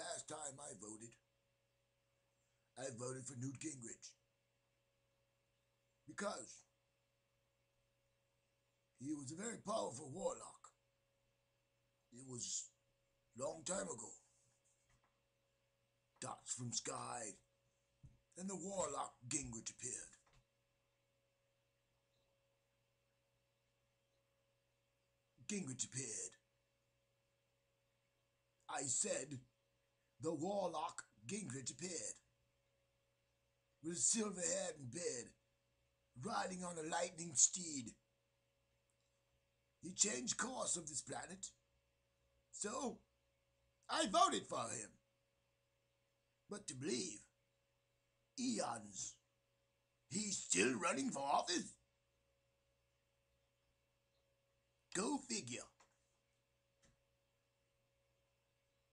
last time I voted for Newt Gingrich because he was a very powerful warlock. It was a long time ago. Dots from sky, and the warlock Gingrich appeared. Gingrich appeared. I said, the warlock Gingrich appeared, with silver hair and beard, riding on a lightning steed. He changed course of this planet, so I voted for him. But to believe, eons, he's still running for office? Go figure.